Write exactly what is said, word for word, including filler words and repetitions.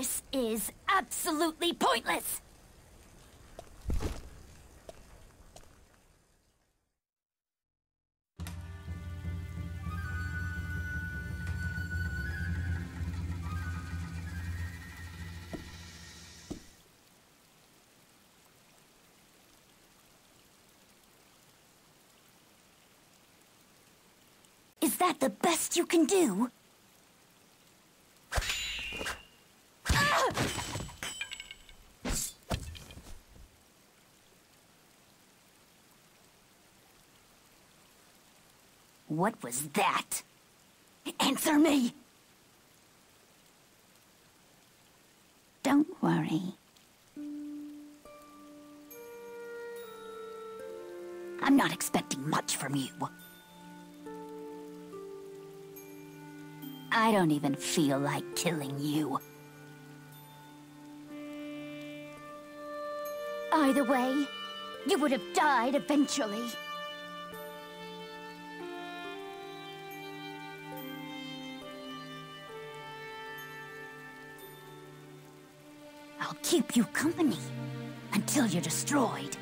This is absolutely pointless! Is that the best you can do? What was that? Answer me! Don't worry. I'm not expecting much from you. I don't even feel like killing you. Either way, you would have died eventually. I'll keep you company until you're destroyed.